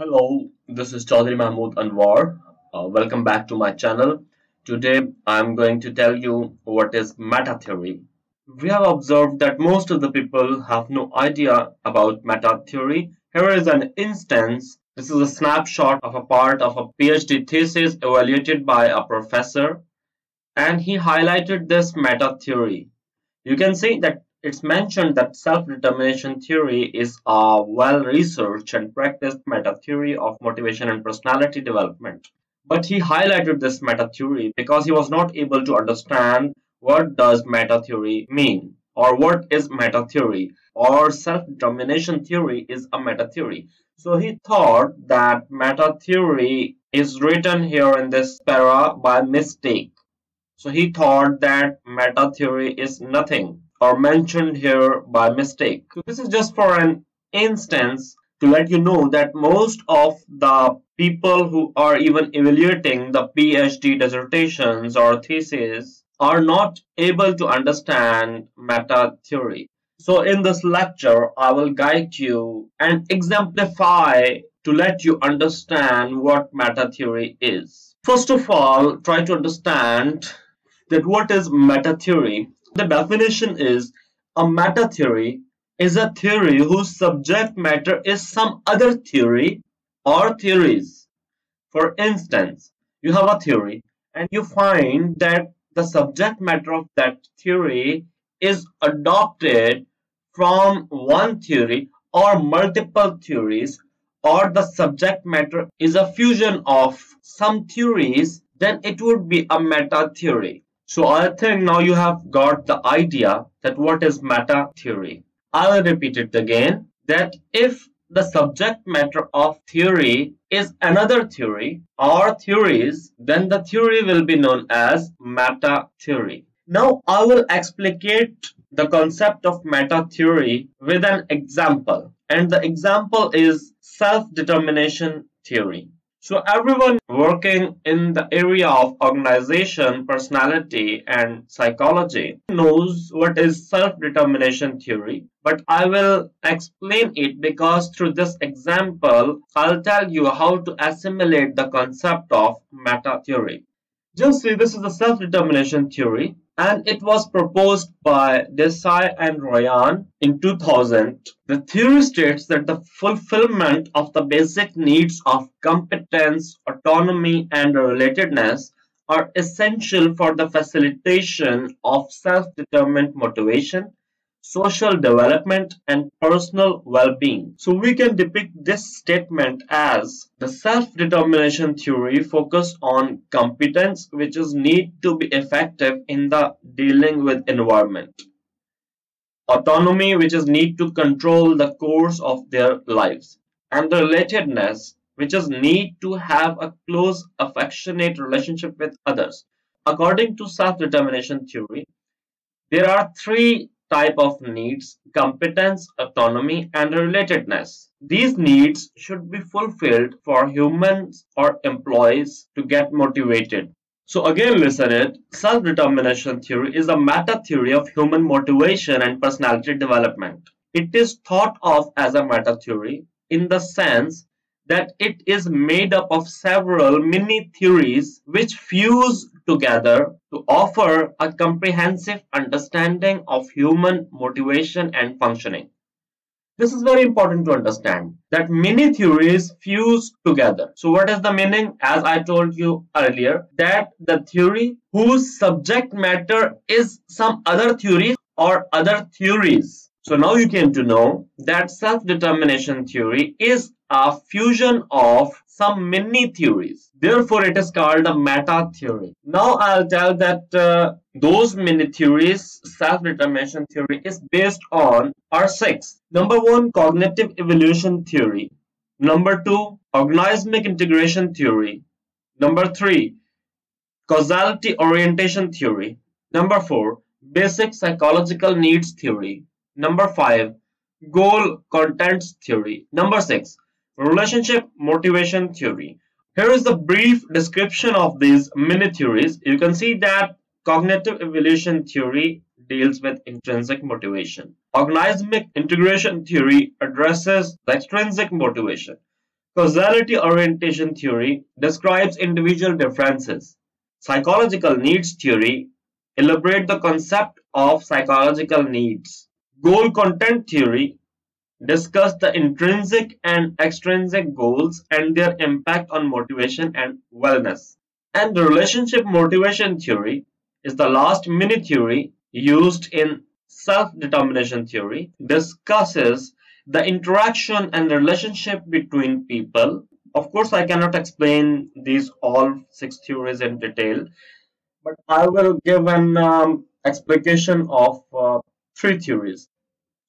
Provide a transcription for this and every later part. Hello, this is Chaudhary Mahmood Anwar. Welcome back to my channel. Today I'm going to tell you what is metatheory. We have observed that most of the people have no idea about metatheory. Here is an instance. This is a snapshot of a part of a PhD thesis evaluated by a professor, and he highlighted this metatheory. You can see that it's mentioned that self determination theory is a well researched and practiced meta theory of motivation and personality development. But he highlighted this meta theory because he was not able to understand what does meta theory mean, or what is meta theory, or self determination theory is a meta theory. So he thought that meta theory is written here in this para by mistake. So he thought that meta theory is nothing, or mentioned here by mistake. So this is just for an instance to let you know that most of the people who are even evaluating the PhD dissertations or theses are not able to understand meta theory. So in this lecture, I will guide you and exemplify to let you understand what meta theory is. First of all, try to understand that what is meta theory. The definition is, a meta theory is a theory whose subject matter is some other theory or theories. For instance, you have a theory and you find that the subject matter of that theory is adopted from one theory or multiple theories, or the subject matter is a fusion of some theories, then it would be a meta theory. So I think now you have got the idea that what is meta theory. I'll repeat it again, that if the subject matter of theory is another theory or theories, then the theory will be known as meta theory. Now I will explicate the concept of meta theory with an example, and the example is self-determination theory. So everyone working in the area of organization, personality and psychology knows what is self-determination theory, but I will explain it because through this example, I'll tell you how to assimilate the concept of meta theory. Just see, this is the self-determination theory, and it was proposed by Deci and Ryan in 2000. The theory states that the fulfillment of the basic needs of competence, autonomy, and relatedness are essential for the facilitation of self-determined motivation, social development, and personal well-being. So we can depict this statement as the self-determination theory focused on competence, which is need to be effective in the dealing with environment. Autonomy, which is need to control the course of their lives. And relatedness, which is need to have a close, affectionate relationship with others. According to self-determination theory, there are three type of needs: competence, autonomy, and relatedness. These needs should be fulfilled for humans or employees to get motivated. So again, listen it. Self-determination theory is a meta theory of human motivation and personality development. It is thought of as a meta theory in the sense that it is made up of several mini theories which fuse together to offer a comprehensive understanding of human motivation and functioning. This is very important to understand, that many theories fuse together. So what is the meaning? As I told you earlier, that the theory whose subject matter is some other theory or other theories. So now you came to know that self-determination theory is a fusion of some mini theories. Therefore, it is called a meta theory. Now, I'll tell that those mini theories, self-determination theory is based on are six. Number one, cognitive evolution theory. Number two, organismic integration theory. Number three, causality orientation theory. Number four, basic psychological needs theory. Number five, goal contents theory. Number six, relationship motivation theory. Here is the brief description of these mini theories. You can see that cognitive evolution theory deals with intrinsic motivation. Organismic integration theory addresses the extrinsic motivation. Causality orientation theory describes individual differences. Psychological needs theory elaborates the concept of psychological needs. Goal content theory discusses the intrinsic and extrinsic goals and their impact on motivation and wellness. And the relationship motivation theory is the last mini theory used in self determination theory, discusses the interaction and relationship between people. Of course, I cannot explain these all 6 theories in detail, but I will give an explication of 3 theories.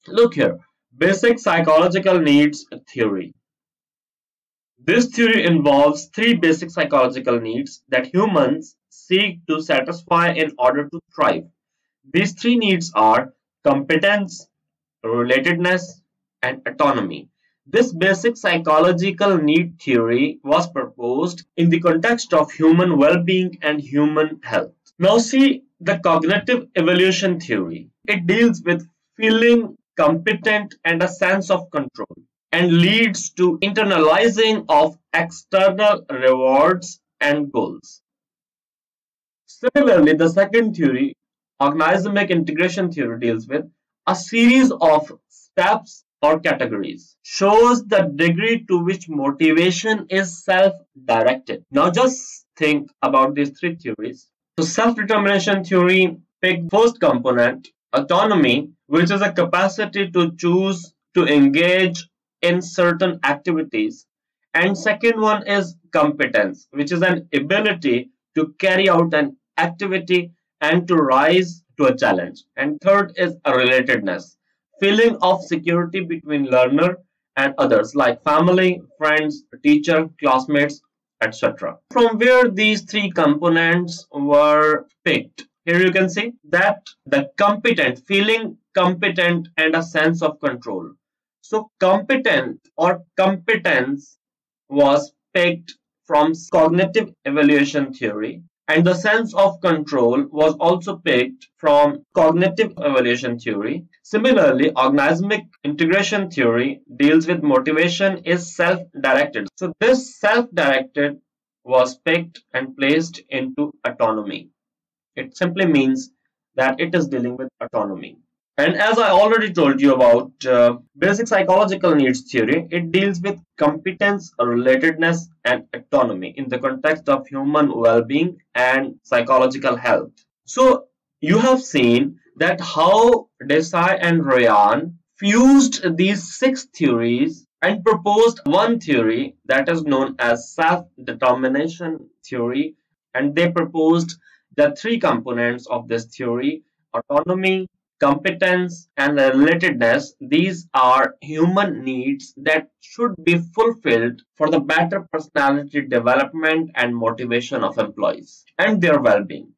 Look here, basic psychological needs theory. This theory involves 3 basic psychological needs that humans seek to satisfy in order to thrive. These 3 needs are competence, relatedness, and autonomy. This basic psychological need theory was proposed in the context of human well-being and human health. Now see the cognitive evolution theory. It deals with feeling competent and a sense of control and leads to internalizing of external rewards and goals. Similarly, the second theory, organismic integration theory, deals with a series of steps or categories, shows the degree to which motivation is self-directed. Now just think about these 3 theories. So self-determination theory picked first component, autonomy, which is a capacity to choose to engage in certain activities. And second one is competence, which is an ability to carry out an activity and to rise to a challenge. And third is a relatedness, feeling of security between learner and others like family, friends, teacher, classmates, etc. From where these 3 components were picked, here you can see that the competent, feeling competent and a sense of control. So competent or competence was picked from cognitive evaluation theory, and the sense of control was also picked from cognitive evaluation theory. Similarly, organismic integration theory deals with motivation is self-directed. So this self-directed was picked and placed into autonomy. It simply means that it is dealing with autonomy. And as I already told you about basic psychological needs theory, it deals with competence, relatedness, and autonomy in the context of human well-being and psychological health. So you have seen that how Deci and Ryan fused these 6 theories and proposed one theory that is known as self-determination theory, and they proposed the 3 components of this theory: autonomy, competence, and relatedness. These are human needs that should be fulfilled for the better personality development and motivation of employees and their well-being.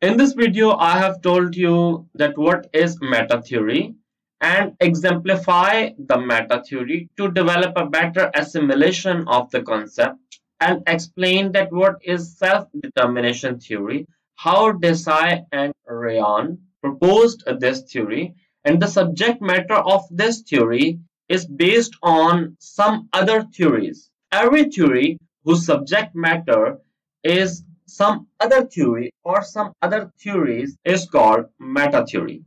In this video, I have told you that what is metatheory and exemplify the metatheory to develop a better assimilation of the concept, and explain that what is self-determination theory, how Deci and Ryan proposed this theory, and the subject matter of this theory is based on some other theories. Every theory whose subject matter is some other theory or some other theories is called metatheory.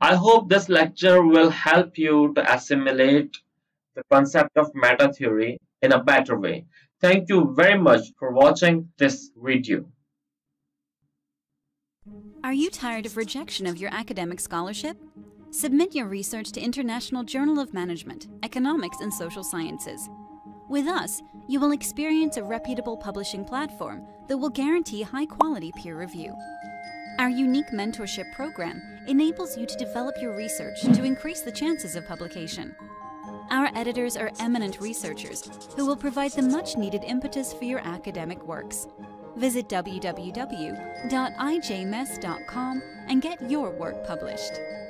I hope this lecture will help you to assimilate the concept of metatheory in a better way. Thank you very much for watching this video. Are you tired of rejection of your academic scholarship? Submit your research to International Journal of Management, Economics and Social Sciences. With us, you will experience a reputable publishing platform that will guarantee high-quality peer review. Our unique mentorship program enables you to develop your research to increase the chances of publication. Our editors are eminent researchers who will provide the much-needed impetus for your academic works. Visit www.ijmess.com and get your work published.